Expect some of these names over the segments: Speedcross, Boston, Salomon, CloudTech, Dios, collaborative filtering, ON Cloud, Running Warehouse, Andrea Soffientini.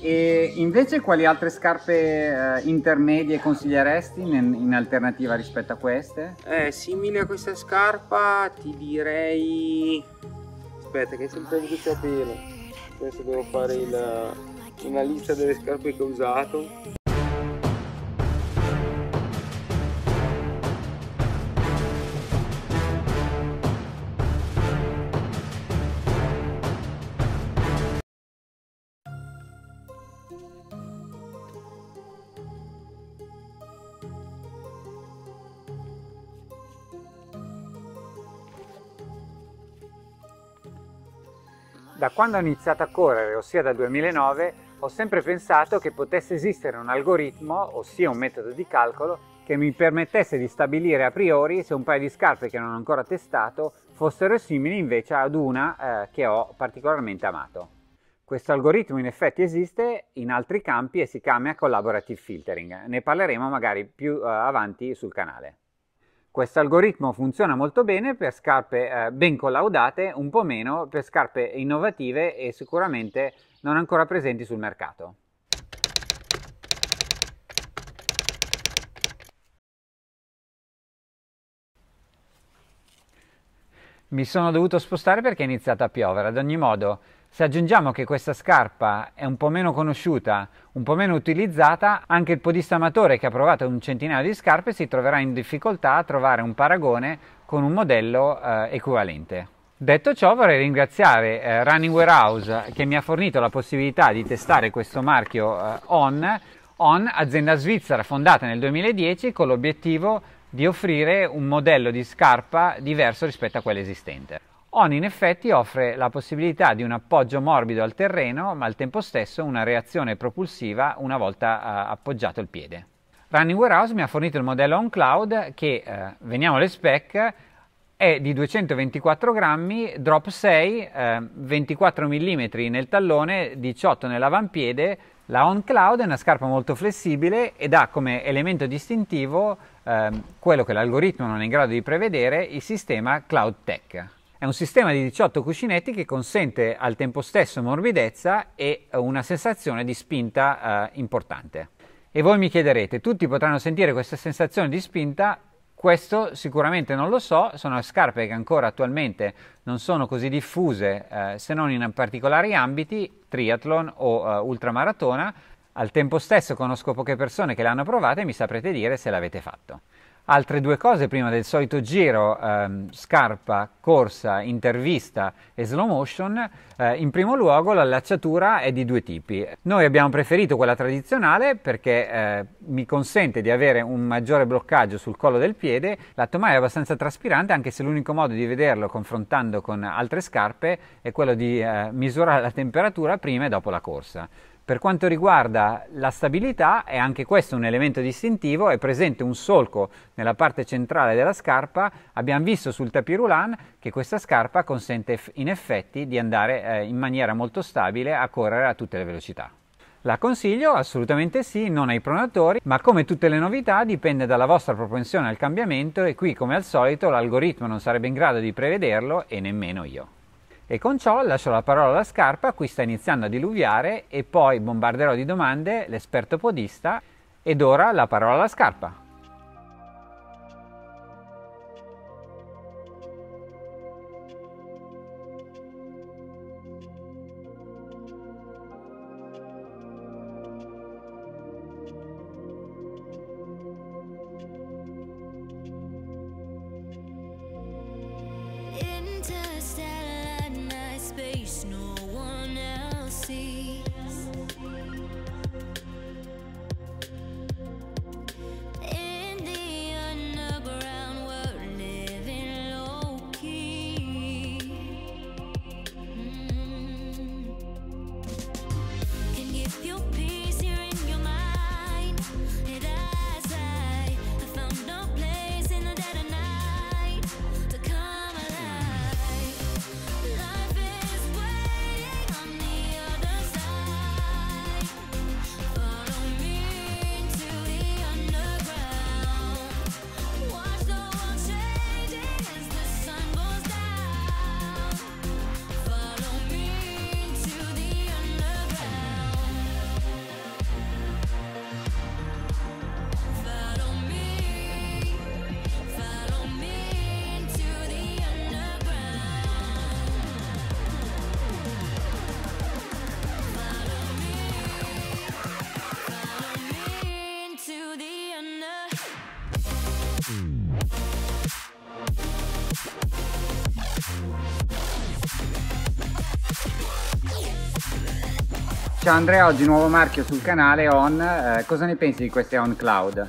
E invece quali altre scarpe intermedie consiglieresti in alternativa rispetto a queste? Simile a questa scarpa ti direi... Aspetta che sono perso il capello. Adesso devo fare una lista delle scarpe che ho usato. Da quando ho iniziato a correre, ossia dal 2009, ho sempre pensato che potesse esistere un algoritmo, ossia un metodo di calcolo, che mi permettesse di stabilire a priori se un paio di scarpe che non ho ancora testato fossero simili invece ad una che ho particolarmente amato. Questo algoritmo in effetti esiste in altri campi e si chiama collaborative filtering. Ne parleremo magari più avanti sul canale. Questo algoritmo funziona molto bene per scarpe ben collaudate, un po' meno per scarpe innovative e sicuramente non ancora presenti sul mercato. Mi sono dovuto spostare perché è iniziato a piovere. Ad ogni modo, se aggiungiamo che questa scarpa è un po' meno conosciuta, un po' meno utilizzata, anche il podista amatore che ha provato un centinaio di scarpe si troverà in difficoltà a trovare un paragone con un modello equivalente. Detto ciò, vorrei ringraziare Running Warehouse che mi ha fornito la possibilità di testare questo marchio ON. ON, azienda svizzera fondata nel 2010 con l'obiettivo di offrire un modello di scarpa diverso rispetto a quello esistente. ON in effetti offre la possibilità di un appoggio morbido al terreno, ma al tempo stesso una reazione propulsiva una volta appoggiato il piede. Running Warehouse mi ha fornito il modello ON Cloud che, veniamo alle spec, è di 224 grammi, drop 6, 24 mm nel tallone, 18 nell'avampiede. La ON Cloud è una scarpa molto flessibile ed ha come elemento distintivo quello che l'algoritmo non è in grado di prevedere, il sistema CloudTech. È un sistema di 18 cuscinetti che consente al tempo stesso morbidezza e una sensazione di spinta importante. E voi mi chiederete, tutti potranno sentire questa sensazione di spinta? Questo sicuramente non lo so, sono scarpe che ancora attualmente non sono così diffuse se non in particolari ambiti, triathlon o ultramaratona. Al tempo stesso conosco poche persone che l'hanno provata e mi saprete dire se l'avete fatto. Altre due cose prima del solito giro, scarpa, corsa, intervista e slow motion. In primo luogo l'allacciatura è di due tipi. Noi abbiamo preferito quella tradizionale perché mi consente di avere un maggiore bloccaggio sul collo del piede. La tomaia è abbastanza traspirante, anche se l'unico modo di vederlo confrontando con altre scarpe è quello di misurare la temperatura prima e dopo la corsa. Per quanto riguarda la stabilità, è anche questo un elemento distintivo, è presente un solco nella parte centrale della scarpa. Abbiamo visto sul tapirulan che questa scarpa consente in effetti di andare in maniera molto stabile a correre a tutte le velocità. La consiglio? Assolutamente sì, non ai pronatori, ma come tutte le novità dipende dalla vostra propensione al cambiamento e qui come al solito l'algoritmo non sarebbe in grado di prevederlo e nemmeno io. E con ciò lascio la parola alla scarpa, qui sta iniziando a diluviare e poi bombarderò di domande l'esperto podista. Ed ora la parola alla scarpa. Ciao Andrea, oggi nuovo marchio sul canale ON, cosa ne pensi di queste ON Cloud?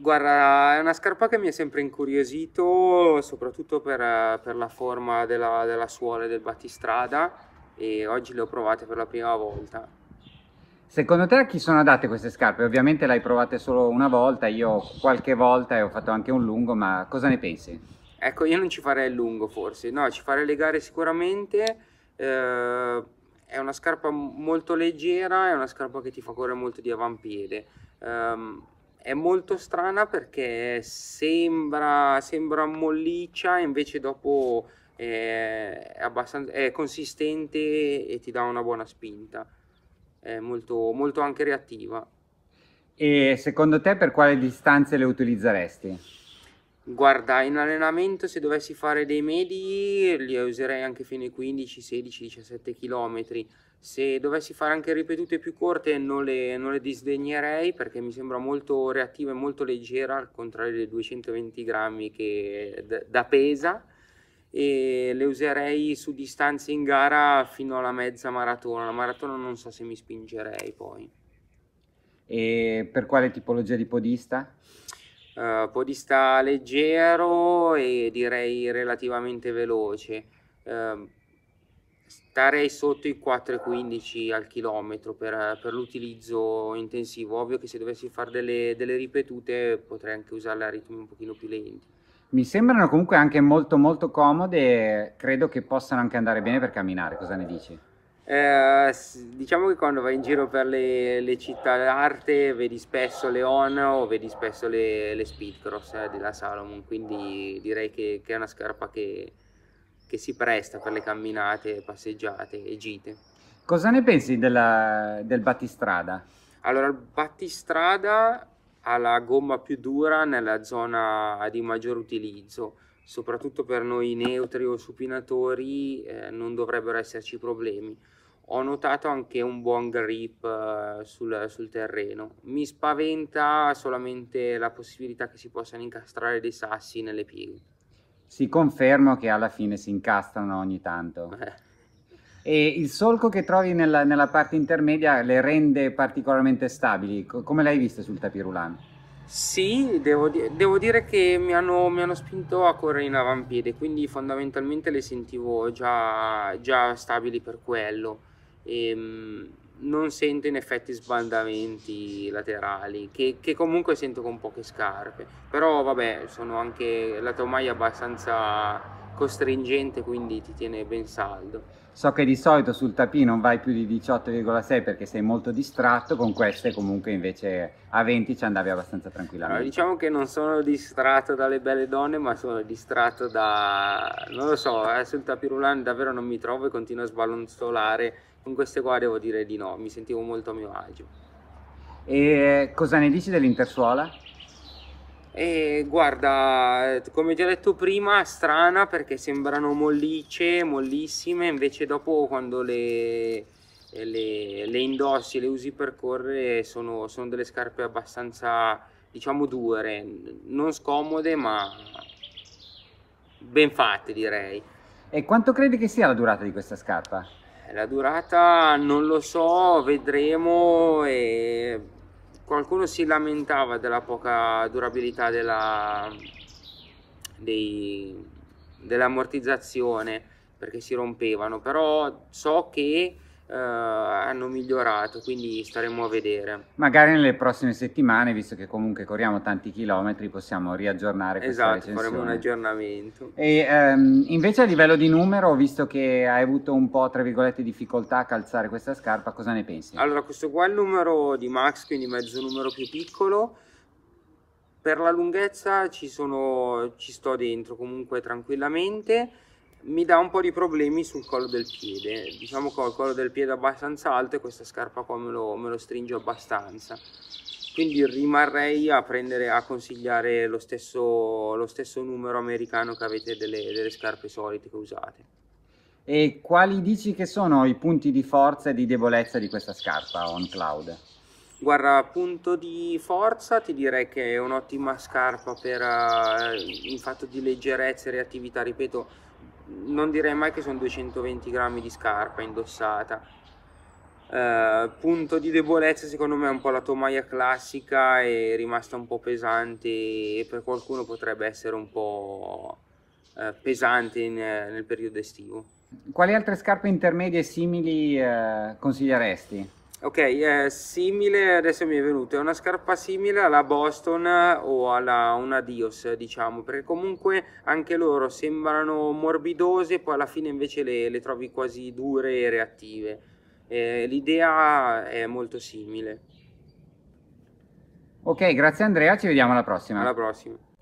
Guarda, è una scarpa che mi è sempre incuriosito, soprattutto per la forma della suola e del battistrada, e oggi le ho provate per la prima volta. Secondo te a chi sono adatte queste scarpe? Ovviamente le hai provate solo una volta, io qualche volta e ho fatto anche un lungo, ma cosa ne pensi? Ecco, io non ci farei il lungo forse, no, ci farei le gare sicuramente. È una scarpa molto leggera, è una scarpa che ti fa correre molto di avampiede. È molto strana perché sembra molliccia, invece dopo è consistente e ti dà una buona spinta. È molto anche reattiva. E secondo te per quali distanze le utilizzeresti? Guarda, in allenamento se dovessi fare dei medi li userei anche fino ai 15, 16, 17 km. Se dovessi fare anche ripetute più corte non le disdegnerei perché mi sembra molto reattiva e molto leggera, al contrario dei 220 grammi che da pesa, e le userei su distanze in gara fino alla mezza maratona. La maratona non so se mi spingerei poi. E per quale tipologia di podista? Podista leggero e direi relativamente veloce, starei sotto i 4,15 al chilometro per l'utilizzo intensivo. Ovvio che se dovessi fare delle ripetute potrei anche usarle a ritmi un pochino più lenti. Mi sembrano comunque anche molto comode, credo che possano anche andare bene per camminare, cosa ne dici? Diciamo che quando vai in giro per le città d'arte vedi spesso le ON o vedi spesso le Speedcross della Salomon, quindi direi che è una scarpa che si presta per le camminate, passeggiate e gite. Cosa ne pensi del battistrada? Allora, il battistrada ha la gomma più dura nella zona di maggior utilizzo, soprattutto per noi neutri o supinatori non dovrebbero esserci problemi. Ho notato anche un buon grip sul terreno. Mi spaventa solamente la possibilità che si possano incastrare dei sassi nelle pieghe. Sì, confermo che alla fine si incastrano ogni tanto. E il solco che trovi nella parte intermedia le rende particolarmente stabili. Come l'hai vista sul tapirulano? Sì, devo dire che mi hanno spinto a correre in avampiede, quindi fondamentalmente le sentivo già stabili per quello. Non sento in effetti sbandamenti laterali, che comunque sento con poche scarpe, però vabbè, sono anche la tomaia abbastanza costringente, quindi ti tiene ben saldo. So che di solito sul tapì non vai più di 18,6 perché sei molto distratto, con queste comunque invece a 20 ci andavi abbastanza tranquillamente. Allora, diciamo che non sono distratto dalle belle donne, ma sono distratto da... non lo so, sul tapì rulano davvero non mi trovo e continuo a sballonzolare. Con queste qua devo dire di no, mi sentivo molto a mio agio. E cosa ne dici dell'intersuola? Guarda, come già detto prima, strana perché sembrano mollicce, mollissime, invece dopo quando le indossi, le usi per correre, sono delle scarpe abbastanza, diciamo, dure, non scomode ma ben fatte, direi. E quanto credi che sia la durata di questa scarpa? La durata non lo so, vedremo. Qualcuno si lamentava della poca durabilità dell'ammortizzazione perché si rompevano, però so che hanno migliorato, quindi staremo a vedere. Magari nelle prossime settimane, visto che comunque corriamo tanti chilometri, possiamo riaggiornare questa recensione. Esatto, faremo un aggiornamento. E invece a livello di numero, visto che hai avuto un po' tra virgolette difficoltà a calzare questa scarpa, cosa ne pensi? Allora, questo qua è il numero di Max, quindi mezzo numero più piccolo. Per la lunghezza ci sto dentro comunque tranquillamente. Mi dà un po' di problemi sul collo del piede, diciamo che ho il collo del piede abbastanza alto e questa scarpa qua me lo stringe abbastanza, quindi rimarrei a consigliare lo stesso numero americano che avete delle scarpe solite che usate. E quali dici che sono i punti di forza e di debolezza di questa scarpa ON Cloud? Guarda, punto di forza ti direi che è un'ottima scarpa in fatto di leggerezza e reattività. Ripeto, non direi mai che sono 220 grammi di scarpa indossata. Punto di debolezza secondo me è un po' la tomaia classica, è rimasta un po' pesante e per qualcuno potrebbe essere un po' pesante nel periodo estivo. Quali altre scarpe intermedie simili consiglieresti? Ok, simile, adesso mi è venuto, è una scarpa simile alla Boston o alla una Dios, diciamo, perché comunque anche loro sembrano morbidose, poi alla fine invece le trovi quasi dure e reattive. L'idea è molto simile. Ok, grazie Andrea, ci vediamo alla prossima. Alla prossima.